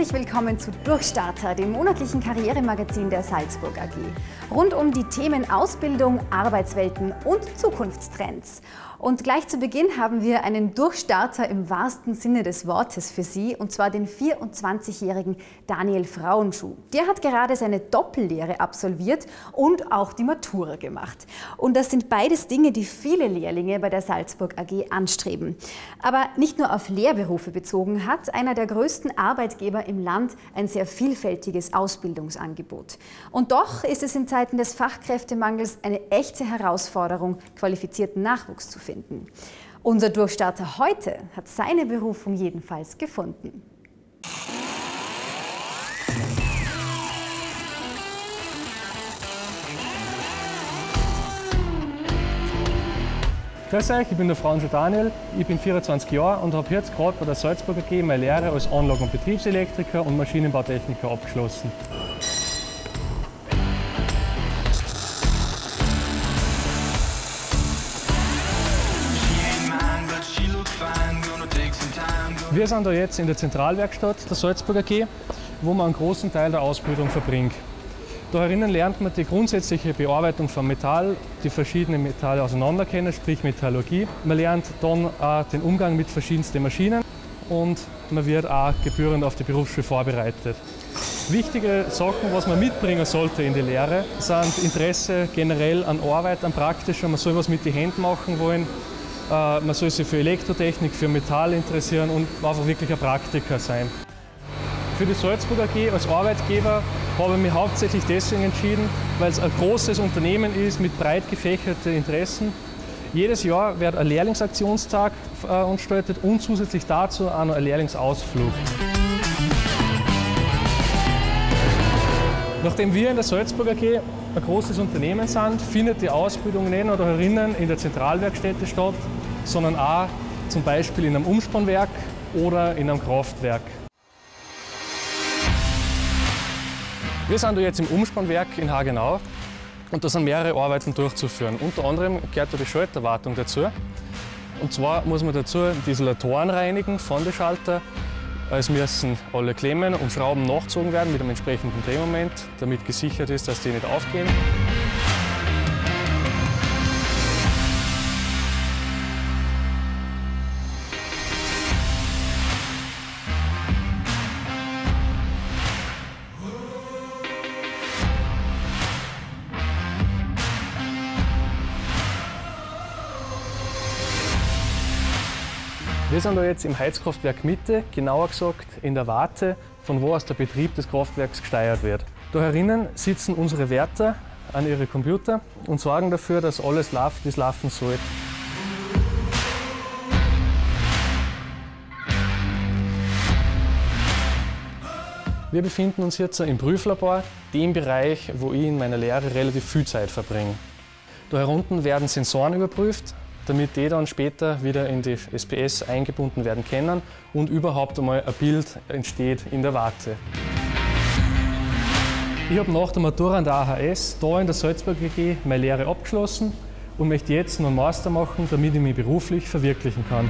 Herzlich willkommen zu Durchstarter, dem monatlichen Karrieremagazin der Salzburg AG. Rund um die Themen Ausbildung, Arbeitswelten und Zukunftstrends. Und gleich zu Beginn haben wir einen Durchstarter im wahrsten Sinne des Wortes für Sie, und zwar den 24-jährigen Daniel Frauenschuh. Der hat gerade seine Doppellehre absolviert und auch die Matura gemacht. Und das sind beides Dinge, die viele Lehrlinge bei der Salzburg AG anstreben. Aber nicht nur auf Lehrberufe bezogen hat einer der größten Arbeitgeber im Land ein sehr vielfältiges Ausbildungsangebot. Und doch ist es in Zeiten des Fachkräftemangels eine echte Herausforderung, qualifizierten Nachwuchs zu finden. Unser Durchstarter heute hat seine Berufung jedenfalls gefunden. Grüß euch, ich bin der Franjo Daniel, ich bin 24 Jahre und habe jetzt gerade bei der Salzburg AG meine Lehre als Anlagen- und Betriebselektriker und Maschinenbautechniker abgeschlossen. Wir sind da jetzt in der Zentralwerkstatt der Salzburg AG, wo man einen großen Teil der Ausbildung verbringt. Da herinnen lernt man die grundsätzliche Bearbeitung von Metall, die verschiedenen Metalle auseinander kennen, sprich Metallurgie. Man lernt dann auch den Umgang mit verschiedensten Maschinen und man wird auch gebührend auf die Berufsschule vorbereitet. Wichtige Sachen, was man mitbringen sollte in die Lehre, sind Interesse generell an Arbeit, an Praktischen. Man soll was mit den Händen machen wollen. Man soll sich für Elektrotechnik, für Metall interessieren und einfach wirklich ein Praktiker sein. Für die Salzburg AG als Arbeitgeber habe ich mich hauptsächlich deswegen entschieden, weil es ein großes Unternehmen ist mit breit gefächerten Interessen. Jedes Jahr wird ein Lehrlingsaktionstag veranstaltet und zusätzlich dazu auch noch ein Lehrlingsausflug. Nachdem wir in der Salzburg AG ein großes Unternehmen sind, findet die Ausbildung nicht nur herinnen in der Zentralwerkstätte statt, sondern auch zum Beispiel in einem Umspannwerk oder in einem Kraftwerk. Wir sind jetzt im Umspannwerk in Hagenau und da sind mehrere Arbeiten durchzuführen. Unter anderem gehört die Schalterwartung dazu. Und zwar muss man dazu die Isolatoren reinigen von den Schalter. Es müssen alle Klemmen und Schrauben nachgezogen werden mit einem entsprechenden Drehmoment, damit gesichert ist, dass die nicht aufgehen. Wir sind da jetzt im Heizkraftwerk Mitte, genauer gesagt in der Warte, von wo aus der Betrieb des Kraftwerks gesteuert wird. Da herinnen sitzen unsere Wärter an ihre Computer und sorgen dafür, dass alles läuft, wie es laufen soll. Wir befinden uns jetzt im Prüflabor, dem Bereich, wo ich in meiner Lehre relativ viel Zeit verbringe. Da herunten werden Sensoren überprüft, damit die dann später wieder in die SPS eingebunden werden können und überhaupt einmal ein Bild entsteht in der Warte. Ich habe nach der Matura an der AHS hier in der Salzburg AG meine Lehre abgeschlossen und möchte jetzt noch einen Master machen, damit ich mich beruflich verwirklichen kann.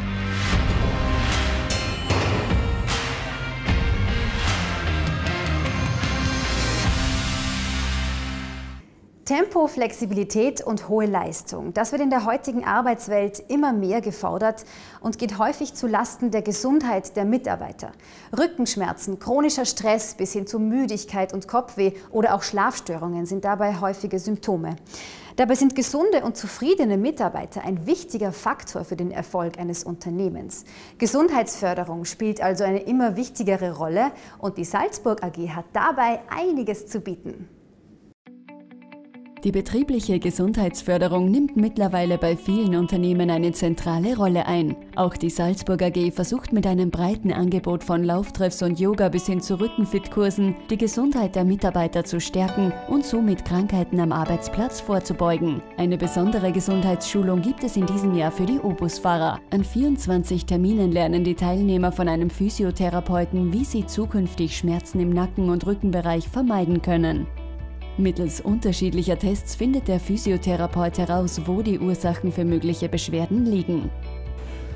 Tempo, Flexibilität und hohe Leistung, das wird in der heutigen Arbeitswelt immer mehr gefordert und geht häufig zu Lasten der Gesundheit der Mitarbeiter. Rückenschmerzen, chronischer Stress bis hin zu Müdigkeit und Kopfweh oder auch Schlafstörungen sind dabei häufige Symptome. Dabei sind gesunde und zufriedene Mitarbeiter ein wichtiger Faktor für den Erfolg eines Unternehmens. Gesundheitsförderung spielt also eine immer wichtigere Rolle und die Salzburg AG hat dabei einiges zu bieten. Die betriebliche Gesundheitsförderung nimmt mittlerweile bei vielen Unternehmen eine zentrale Rolle ein. Auch die Salzburg AG versucht mit einem breiten Angebot von Lauftreffs und Yoga bis hin zu Rückenfitkursen die Gesundheit der Mitarbeiter zu stärken und somit Krankheiten am Arbeitsplatz vorzubeugen. Eine besondere Gesundheitsschulung gibt es in diesem Jahr für die Obusfahrer. An 24 Terminen lernen die Teilnehmer von einem Physiotherapeuten, wie sie zukünftig Schmerzen im Nacken- und Rückenbereich vermeiden können. Mittels unterschiedlicher Tests findet der Physiotherapeut heraus, wo die Ursachen für mögliche Beschwerden liegen.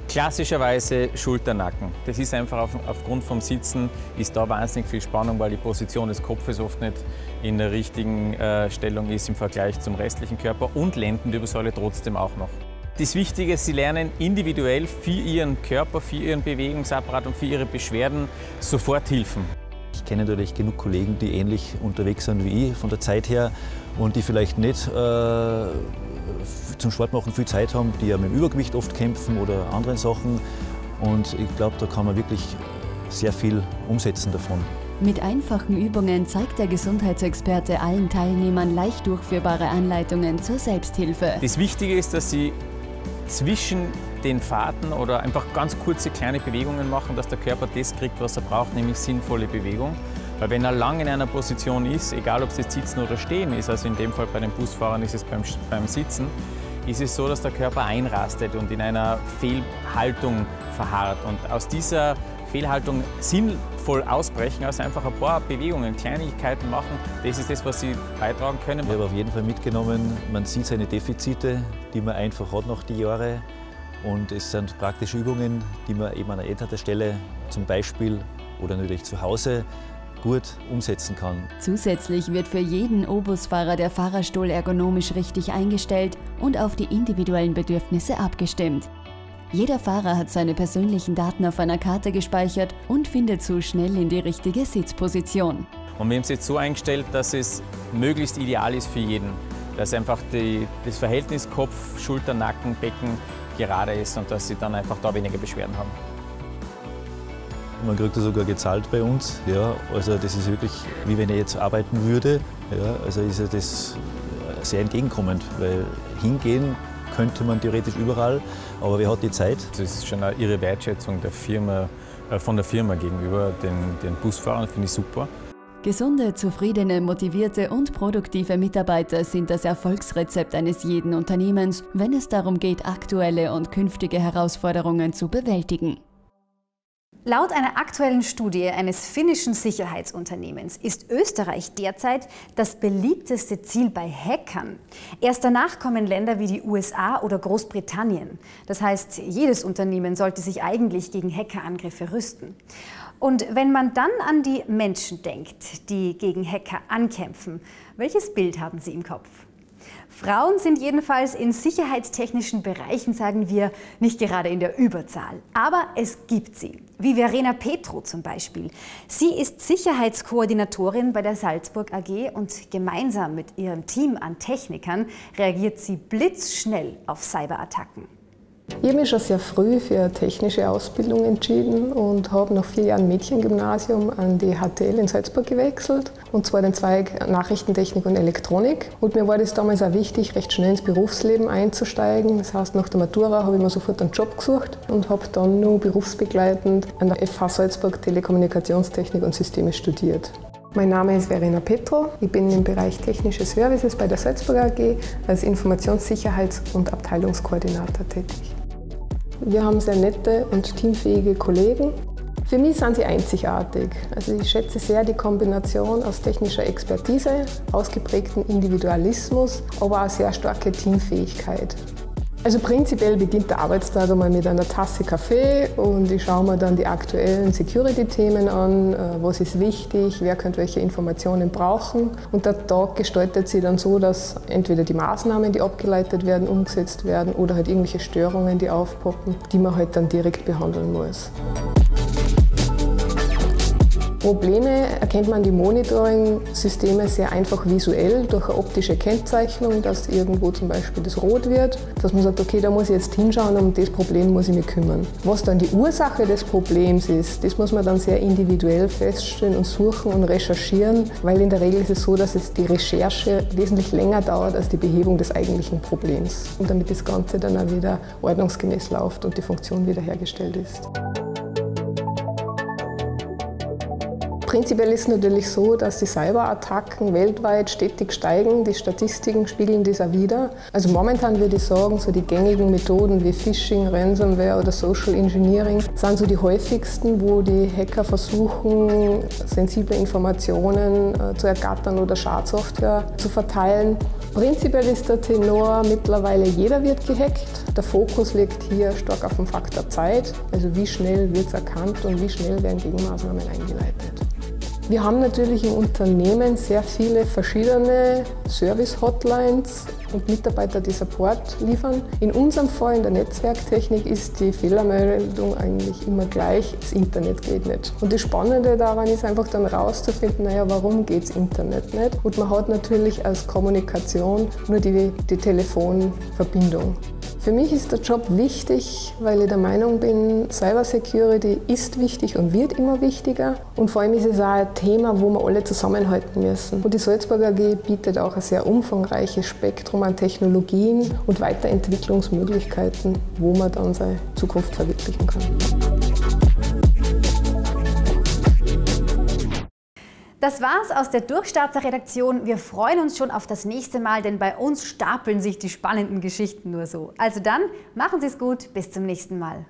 Klassischerweise Schulternacken. Das ist einfach aufgrund vom Sitzen ist da wahnsinnig viel Spannung, weil die Position des Kopfes oft nicht in der richtigen Stellung ist im Vergleich zum restlichen Körper und Lendenwirbelsäule trotzdem auch noch. Das Wichtige ist, Sie lernen individuell für Ihren Körper, für Ihren Bewegungsapparat und für Ihre Beschwerden sofort Hilfen. Ich kenne natürlich genug Kollegen, die ähnlich unterwegs sind wie ich von der Zeit her und die vielleicht nicht zum Sportmachen viel Zeit haben, die ja mit dem Übergewicht oft kämpfen oder anderen Sachen. Und ich glaube, da kann man wirklich sehr viel umsetzen davon. Mit einfachen Übungen zeigt der Gesundheitsexperte allen Teilnehmern leicht durchführbare Anleitungen zur Selbsthilfe. Das Wichtige ist, dass Sie zwischen den Fahrten oder einfach ganz kurze kleine Bewegungen machen, dass der Körper das kriegt, was er braucht, nämlich sinnvolle Bewegung. Weil wenn er lang in einer Position ist, egal ob es das Sitzen oder Stehen ist, also in dem Fall bei den Busfahrern ist es beim Sitzen, ist es so, dass der Körper einrastet und in einer Fehlhaltung verharrt. Und aus dieser Fehlhaltung sinnvoll ausbrechen, also einfach ein paar Bewegungen, Kleinigkeiten machen, das ist das, was Sie beitragen können. Ich habe auf jeden Fall mitgenommen, man sieht seine Defizite, die man einfach hat nach den Jahren. Und es sind praktische Übungen, die man eben an einer Elternstelle zum Beispiel oder natürlich zu Hause gut umsetzen kann. Zusätzlich wird für jeden Obusfahrer der Fahrerstuhl ergonomisch richtig eingestellt und auf die individuellen Bedürfnisse abgestimmt. Jeder Fahrer hat seine persönlichen Daten auf einer Karte gespeichert und findet so schnell in die richtige Sitzposition. Und wir haben es jetzt so eingestellt, dass es möglichst ideal ist für jeden. Dass einfach das Verhältnis Kopf, Schulter, Nacken, Becken gerade ist und dass sie dann einfach da weniger Beschwerden haben. Man kriegt das sogar gezahlt bei uns. Ja, also das ist wirklich, wie wenn ich jetzt arbeiten würde. Ja, also ist ja das sehr entgegenkommend, weil hingehen könnte man theoretisch überall, aber wer hat die Zeit? Das ist schon eine irre Wertschätzung der Firma, von der Firma gegenüber den Busfahrern, finde ich super. Gesunde, zufriedene, motivierte und produktive Mitarbeiter sind das Erfolgsrezept eines jeden Unternehmens, wenn es darum geht, aktuelle und künftige Herausforderungen zu bewältigen. Laut einer aktuellen Studie eines finnischen Sicherheitsunternehmens ist Österreich derzeit das beliebteste Ziel bei Hackern. Erst danach kommen Länder wie die USA oder Großbritannien. Das heißt, jedes Unternehmen sollte sich eigentlich gegen Hackerangriffe rüsten. Und wenn man dann an die Menschen denkt, die gegen Hacker ankämpfen, welches Bild haben Sie im Kopf? Frauen sind jedenfalls in sicherheitstechnischen Bereichen, sagen wir, nicht gerade in der Überzahl. Aber es gibt sie, wie Verena Petro zum Beispiel. Sie ist Sicherheitskoordinatorin bei der Salzburg AG und gemeinsam mit ihrem Team an Technikern reagiert sie blitzschnell auf Cyberattacken. Ich habe mich schon sehr früh für eine technische Ausbildung entschieden und habe nach 4 Jahren Mädchengymnasium an die HTL in Salzburg gewechselt, und zwar den Zweig Nachrichtentechnik und Elektronik. Und mir war das damals auch wichtig, recht schnell ins Berufsleben einzusteigen. Das heißt, nach der Matura habe ich mir sofort einen Job gesucht und habe dann nur berufsbegleitend an der FH Salzburg Telekommunikationstechnik und Systeme studiert. Mein Name ist Verena Petro. Ich bin im Bereich Technische Services bei der Salzburg AG als Informationssicherheits- und Abteilungskoordinator tätig. Wir haben sehr nette und teamfähige Kollegen. Für mich sind sie einzigartig. Also ich schätze sehr die Kombination aus technischer Expertise, ausgeprägtem Individualismus, aber auch sehr starke Teamfähigkeit. Also prinzipiell beginnt der Arbeitstag einmal mit einer Tasse Kaffee und ich schaue mir dann die aktuellen Security-Themen an, was ist wichtig, wer könnte welche Informationen brauchen. Und der Tag gestaltet sich dann so, dass entweder die Maßnahmen, die abgeleitet werden, umgesetzt werden oder halt irgendwelche Störungen, die aufpoppen, die man halt dann direkt behandeln muss. Probleme erkennt man die Monitoring-Systeme sehr einfach visuell durch eine optische Kennzeichnung, dass irgendwo zum Beispiel das rot wird, dass man sagt, okay, da muss ich jetzt hinschauen, um das Problem muss ich mich kümmern. Was dann die Ursache des Problems ist, das muss man dann sehr individuell feststellen und suchen und recherchieren, weil in der Regel ist es so, dass es die Recherche wesentlich länger dauert als die Behebung des eigentlichen Problems, und damit das Ganze dann auch wieder ordnungsgemäß läuft und die Funktion wiederhergestellt ist. Prinzipiell ist es natürlich so, dass die Cyberattacken weltweit stetig steigen. Die Statistiken spiegeln das auch wider. Also momentan würde ich sagen, so die gängigen Methoden wie Phishing, Ransomware oder Social Engineering sind so die häufigsten, wo die Hacker versuchen, sensible Informationen zu ergattern oder Schadsoftware zu verteilen. Prinzipiell ist der Tenor mittlerweile, jeder wird gehackt. Der Fokus liegt hier stark auf dem Faktor Zeit, also wie schnell wird es erkannt und wie schnell werden Gegenmaßnahmen eingeleitet. Wir haben natürlich im Unternehmen sehr viele verschiedene Service-Hotlines und Mitarbeiter, die Support liefern. In unserem Fall in der Netzwerktechnik ist die Fehlermeldung eigentlich immer gleich, das Internet geht nicht. Und das Spannende daran ist einfach dann rauszufinden, naja, warum geht das Internet nicht? Und man hat natürlich als Kommunikation nur die Telefonverbindung. Für mich ist der Job wichtig, weil ich der Meinung bin, Cybersecurity ist wichtig und wird immer wichtiger. Und vor allem ist es auch ein Thema, wo wir alle zusammenhalten müssen. Und die Salzburg AG bietet auch ein sehr umfangreiches Spektrum an Technologien und Weiterentwicklungsmöglichkeiten, wo man dann seine Zukunft verwirklichen kann. Das war's aus der Durchstarter-Redaktion. Wir freuen uns schon auf das nächste Mal, denn bei uns stapeln sich die spannenden Geschichten nur so. Also dann, machen Sie's gut, bis zum nächsten Mal.